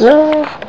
No.